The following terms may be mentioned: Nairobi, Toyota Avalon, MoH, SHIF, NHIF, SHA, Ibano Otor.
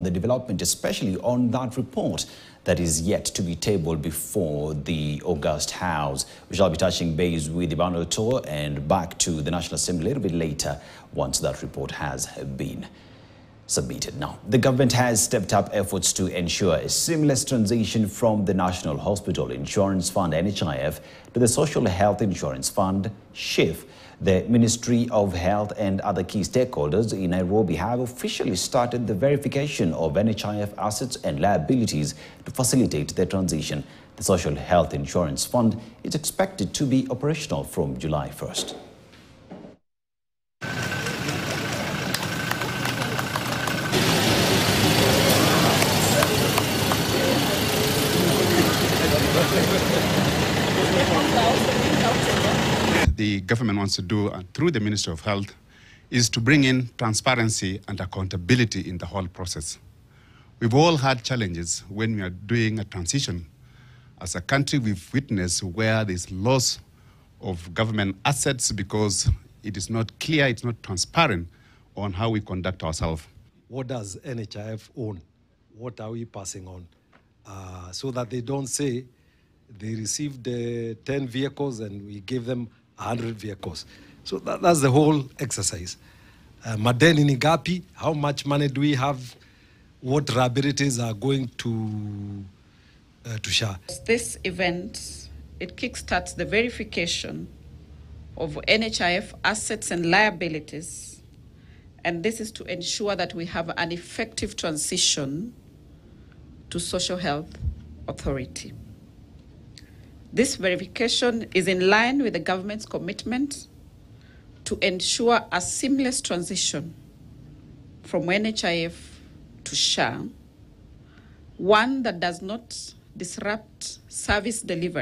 The development, especially on that report that is yet to be tabled before the August House. We shall be touching base with Ibano Otor and back to the National Assembly a little bit later once that report has been submitted. Now, the government has stepped up efforts to ensure a seamless transition from the National Hospital Insurance Fund, NHIF, to the Social Health Insurance Fund, SHIF. The Ministry of Health and other key stakeholders in Nairobi have officially started the verification of NHIF assets and liabilities to facilitate their transition. The Social Health Insurance Fund is expected to be operational from July 1st. The government wants to do through the Ministry of Health is to bring in transparency and accountability in the whole process. We've all had challenges when we are doing a transition. As a country, we've witnessed where there's loss of government assets because it is not clear, it's not transparent on how we conduct ourselves. What does NHIF own? What are we passing on? So that they don't say they received 10 vehicles and we gave them 100 vehicles. So that's the whole exercise. Madeni ni ngapi? How much money do we have? What liabilities are going to SHA? This event, it kickstarts the verification of NHIF assets and liabilities. And this is to ensure that we have an effective transition to Social Health Authority. This verification is in line with the government's commitment to ensure a seamless transition from NHIF to SHA, one that does not disrupt service delivery.